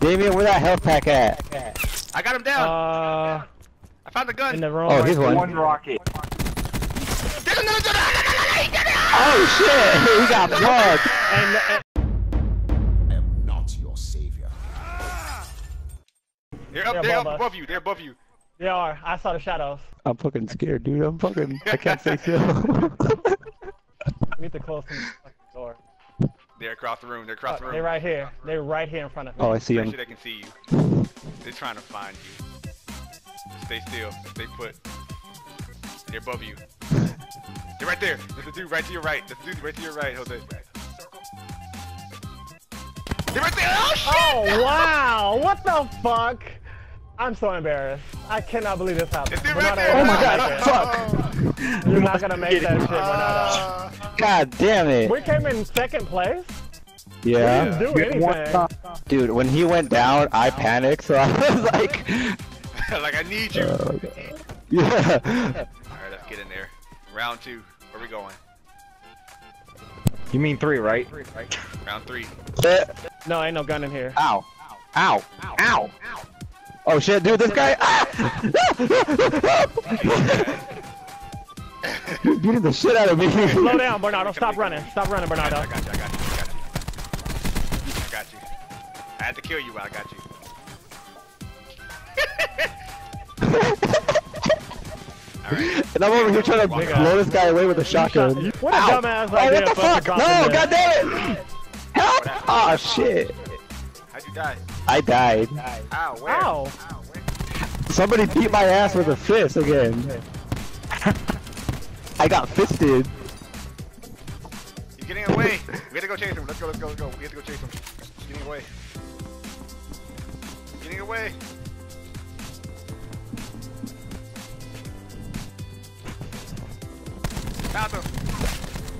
Damien, where that health pack at? I got him down. I found the gun. In the room. Oh, he's right. One rocket. Oh shit! He got plugged. I am not your savior. They're above you. They're above you. They are. I saw the shadows. I'm fucking scared, dude. I can't stay still. Meet the close to the fucking door. They're across the room. They're right here. They're right here in front of me. Oh, I see them. Make sure they can see you. They're trying to find you. Stay still. Stay put. They're above you. They're right there. There's a dude right to your right. Jose. They're right there. Oh shit! Oh wow! What the fuck? I'm so embarrassed. I cannot believe this happened. Oh my god! Fuck! You're not gonna make that shit, Bernardo. God damn it! We came in second place. Yeah. We didn't do anything. Dude, when he went down, I panicked. So I was like, I need you. Yeah. All right, let's get in there. Round two. Where we going? You mean three, right? Round three. No, ain't no gun in here. Ow! Ow! Ow! Ow! Oh shit, dude, this guy! You're beating the shit out of me! Slow down, Bernardo. Stop running. I got you. I had to kill you, but I got you. Alright. And I'm over here trying to blow this guy away with a shotgun. What a dumbass idea! What the fuck? No, goddammit! Help! Aw, shit. How'd you die? I died. Ow, where? Somebody beat my ass with a fist again. I got fisted. He's getting away. We gotta go chase him. Let's go. We have to go chase him. He's getting away. Found him.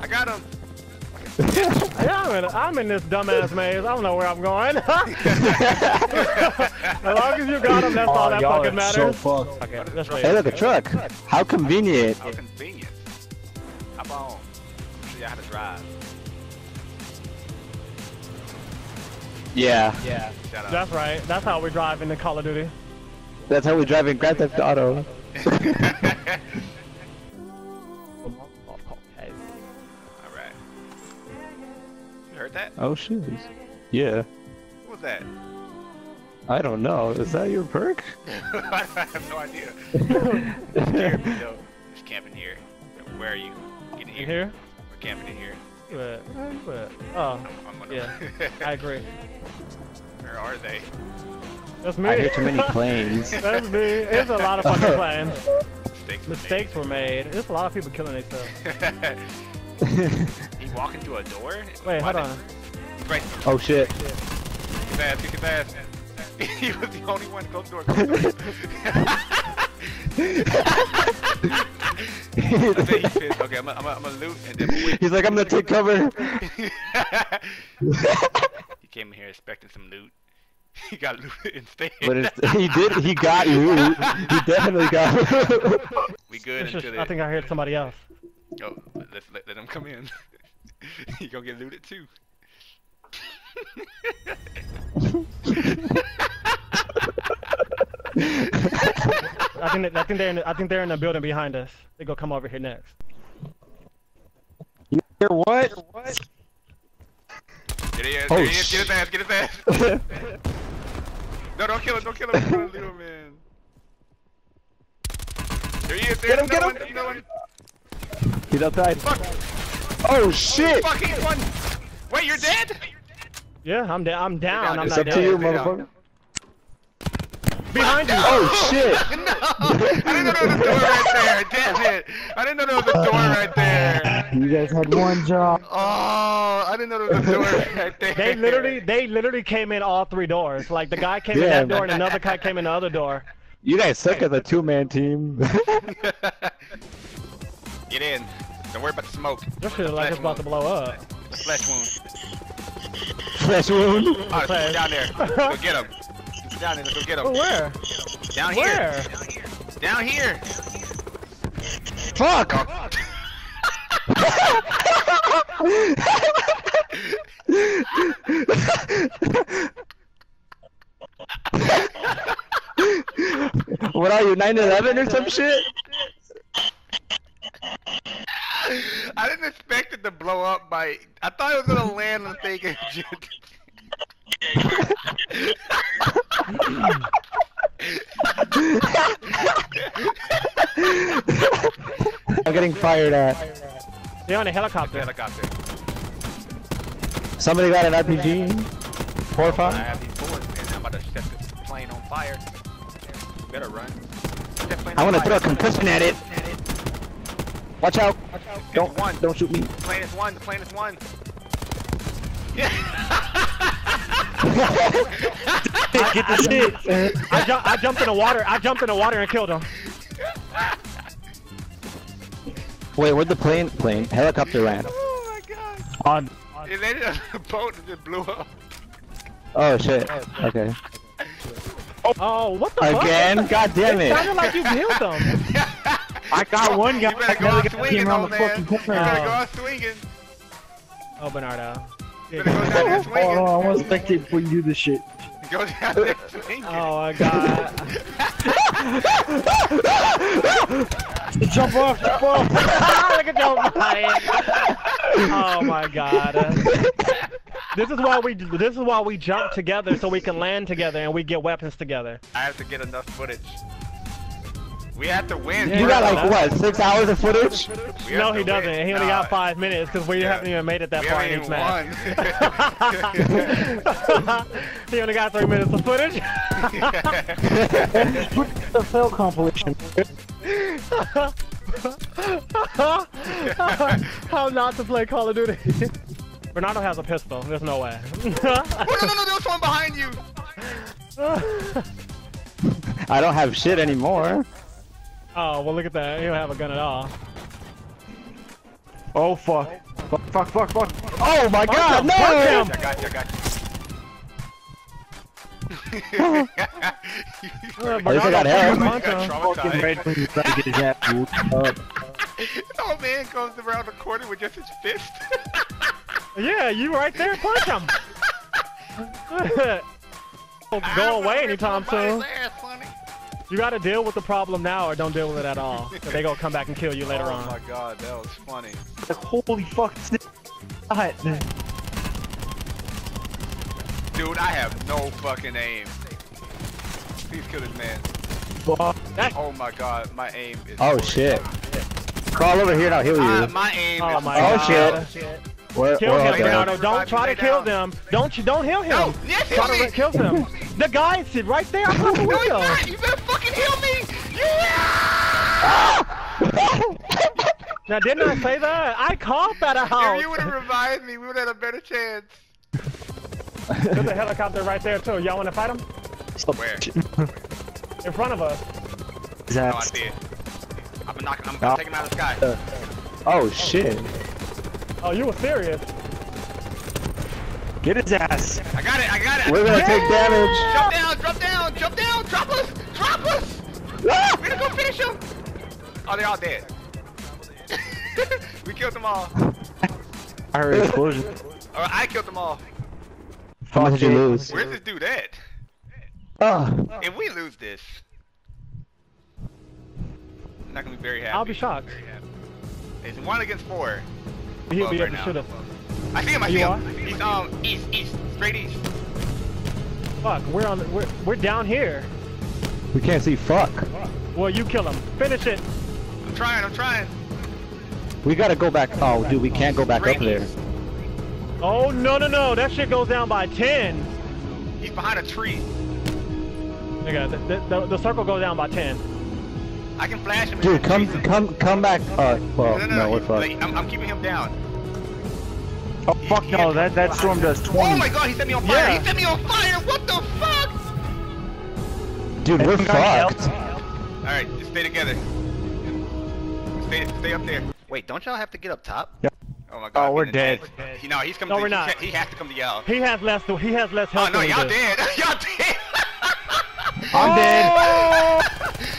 I got him. Yeah, I'm in this dumbass maze. I don't know where I'm going. As long as you got him, that's all that fucking matters. So fucked. Okay, hey, look, a truck. How convenient. Hop on. Show you how to drive. Yeah. Yeah. That's right. That's how we drive in the Call of Duty. That's how we drive in Grand Theft Auto. Heard that? Oh shit. Yeah. What was that? I don't know. Is that your perk? I have no idea. There's camping here. Where are you? Get in here. We're camping in here. But, oh. Yeah. I agree. Where are they? That's me. I hear too many planes. That's me. It's a lot of fucking planes. Mistakes were made. There's a lot of people killing themselves. Walking through a door? Wait, hold on. Right. Oh shit. Get that ass. He was the only one. Close the door. I say he's pissed. Okay, I'm gonna loot and then we'll wait. He's like, I'm gonna take cover. He came in here expecting some loot. He got looted instead. He got loot. He definitely got loot. We good until I think I heard somebody else. Oh, let him come in. You gonna get looted too. I think they're in the building behind us. They gonna come over here next. You hear what? Get his ass! No, don't kill him! Don't kill him, man. There he is! Get him! He's outside. Fuck. Oh shit! Fuck, he's one. Wait, you're dead? Yeah, I'm dead. I'm down. I'm not dead. It's up to you, motherfucker. Behind you! Oh shit! No! I didn't know there was a door right there. Damn it! I didn't know there was a door right there. You guys had one job. Oh, I didn't know there was a door right there. They literally came in all three doors. Like the guy came in that door, and another guy came in the other door. You guys suck as a two-man team. Get in. Don't worry about the smoke. This shit like it's about to blow up. Flesh wound. Alright, go down there. Go get him. Go get him. Where? Down here. Where? Down here. Fuck! What are you, 9/11 or some shit? I didn't expect it to blow up by... I thought it was gonna land on fake engine. I'm getting fired at. They're on a helicopter. It's a helicopter. Somebody got an RPG? 4 or 5? I have these bullets, man. I'm about to set this plane on fire. You better run. I wanna throw a concussion at it. Watch out! Watch out. Don't shoot me. The plane is one. The plane is one. Yeah. Get the shit. I jumped in the water. I jumped in the water and killed him. Wait, where'd the plane helicopter land? Oh my god. On. It landed on the boat and it blew up. Oh shit. Okay. Oh, what the fuck? Again? God damn it! It sounded like you killed them. I got one guy. You better go out swinging, old man. You better go out swinging. Oh, Bernardo. You better go down there swinging. Oh, I want to spectate before you do this shit. Go down there swinging. Oh, my God. Jump off, jump off. Look at that body. Oh, my God. This is why we jump together so we can land together and we get weapons together. I have to get enough footage. We have to win. Yeah, you got like what, 6 hours of footage? No, he doesn't. Win. He only got 5 minutes because we haven't even made it that far in each match. He only got 3 minutes of footage. The fail compilation. How not to play Call of Duty? Bernardo has a pistol. There's no way. Oh, no! There's one behind you. I don't have shit anymore. Oh, well look at that, you don't have a gun at all. Oh fuck. Fuck. Oh my god, no! I got you. At least I got help. Fucking ready for you to get his ass whooped up. This old man comes around the corner with just his fist. Yeah, you right there, punch him! Go away anytime soon. You gotta deal with the problem now or don't deal with it at all. So they gonna come back and kill you later on. Oh my god, that was funny. Holy fuck. Dude, I have no fucking aim. Please kill this man. Oh my god, my aim is... Oh shit. Crawl over here and I'll heal you. My aim is... Oh shit. Kill him, Bernardo. Don't try to kill them. Don't heal him. No, yes, try to kill them. The guy is right there. I'm fucking with him. No, he's not. You better fucking heal me. Yeah! Now, didn't I say that? I called that out. If you would have revived me, we would have had a better chance. There's a helicopter right there too. Y'all want to fight him? Where? In front of us. No, I see it. I'm gonna take him out of the sky. Oh shit. Oh, you were serious. Get his ass. I got it. We're gonna take damage. Jump down. Drop us. Ah! We're gonna go finish him. Oh, they're all dead. We killed them all. I heard an explosion. I killed them all. How much did you lose? Where's this dude at? If we lose this, I'm not gonna be very happy. I'll be shocked. It's 1 against 4. He'll be able to shoot him. I see him. He's east, straight east. Fuck, we're down here. We can't see fuck. Well, you kill him. Finish it. I'm trying. We gotta go back. Oh, dude, we can't go back up there. Oh no! That shit goes down by 10. He's behind a tree. Nigga, the circle goes down by 10. I can flash him. Dude, come back. Well, no, we're fucked. I'm keeping him down. Oh fuck no, that storm does 20. Oh my god, he set me on fire! Yeah. He set me on fire! What the fuck? Dude, we're fucked. Alright, just stay together. Stay up there. Wait, don't y'all have to get up top? Yep. Oh my god. Oh, we're dead. No, he's coming to y'all. He has to come to y'all. He has less health. Oh no, y'all dead. Y'all dead. I'm dead.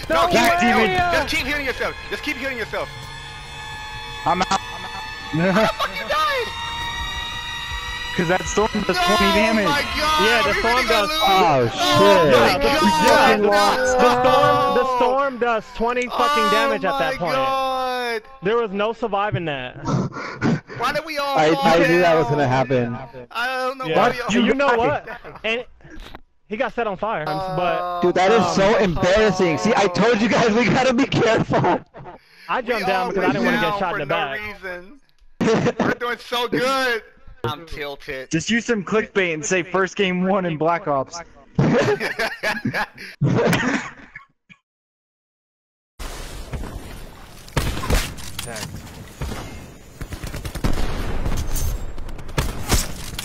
No, just keep healing yourself. I'm out. How the fuck you died? Because that storm does 20 damage. My God. Yeah, the storm does. Oh shit! Oh, no. The storm does 20 fucking damage at that point. God. There was no surviving that. Why did we all? I knew that was gonna happen. I don't know why. You know what? And he got set on fire. But dude, that is so embarrassing. See, I told you guys we gotta be careful. I jumped down because I didn't want to get shot in the back. We're doing so good. I'm tilted. Just use some clickbait and say first game won in Black Ops.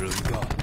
Really gone.